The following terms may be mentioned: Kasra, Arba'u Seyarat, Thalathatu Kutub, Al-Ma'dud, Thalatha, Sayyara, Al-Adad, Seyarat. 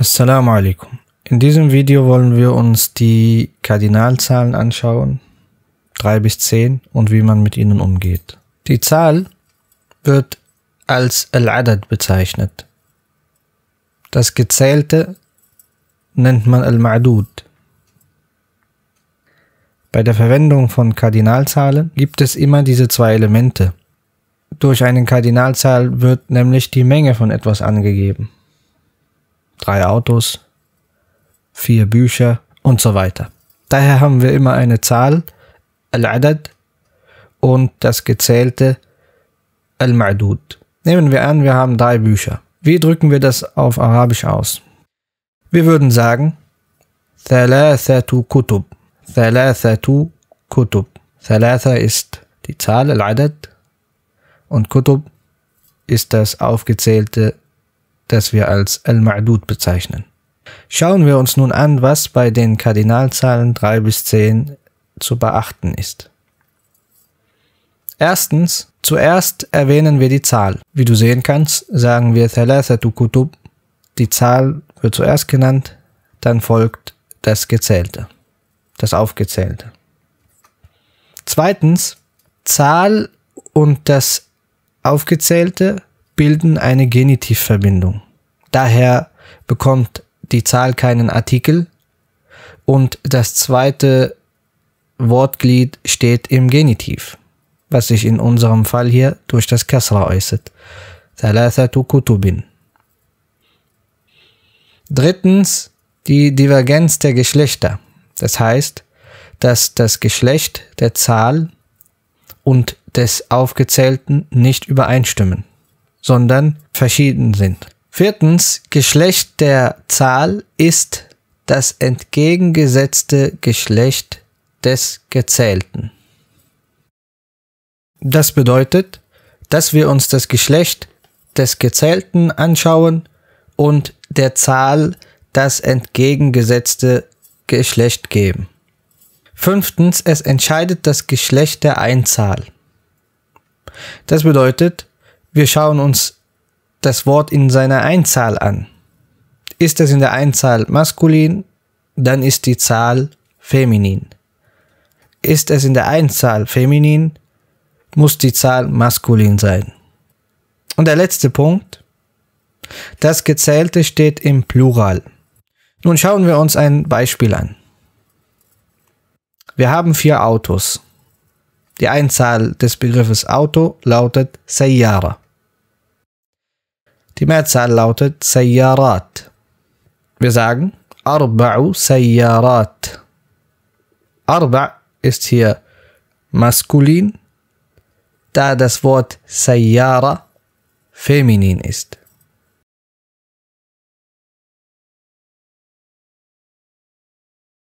Assalamu alaikum. In diesem Video wollen wir uns die Kardinalzahlen anschauen, 3 bis 10 und wie man mit ihnen umgeht. Die Zahl wird als Al-Adad bezeichnet. Das Gezählte nennt man Al-Ma'dud. Bei der Verwendung von Kardinalzahlen gibt es immer diese zwei Elemente. Durch eine Kardinalzahl wird nämlich die Menge von etwas angegeben. 3 Autos, 4 Bücher und so weiter. Daher haben wir immer eine Zahl, Al-Adad, und das Gezählte, Al-Ma'dud. Nehmen wir an, wir haben 3 Bücher. Wie drücken wir das auf Arabisch aus? Wir würden sagen, Thalathatu Kutub. Thalathatu Kutub. Thalatha ist die Zahl, Al-Adad, und Kutub ist das aufgezählte, das wir als Al-Ma'dud bezeichnen. Schauen wir uns nun an, was bei den Kardinalzahlen 3 bis 10 zu beachten ist. Erstens, zuerst erwähnen wir die Zahl. Wie du sehen kannst, sagen wir Thalathatu Kutub. Die Zahl wird zuerst genannt, dann folgt das Gezählte, das Aufgezählte. Zweitens, Zahl und das Aufgezählte bilden eine Genitivverbindung. Daher bekommt die Zahl keinen Artikel und das zweite Wortglied steht im Genitiv, was sich in unserem Fall hier durch das Kasra äußert. Thalathatu Kutubin. Drittens, die Divergenz der Geschlechter. Das heißt, dass das Geschlecht der Zahl und des Aufgezählten nicht übereinstimmen, sondern verschieden sind. Viertens, Geschlecht der Zahl ist das entgegengesetzte Geschlecht des Gezählten. Das bedeutet, dass wir uns das Geschlecht des Gezählten anschauen und der Zahl das entgegengesetzte Geschlecht geben. Fünftens, es entscheidet das Geschlecht der Einzahl. Das bedeutet, wir schauen uns das Wort in seiner Einzahl an. Ist es in der Einzahl maskulin, dann ist die Zahl feminin. Ist es in der Einzahl feminin, muss die Zahl maskulin sein. Und der letzte Punkt, das Gezählte steht im Plural. Nun schauen wir uns ein Beispiel an. Wir haben 4 Autos. Die Einzahl des Begriffes Auto lautet Seyarat. Die Mehrzahl lautet Seyyarat. Wir sagen Arba'u Seyarat. Arba' ist hier maskulin, da das Wort Sayyara feminin ist.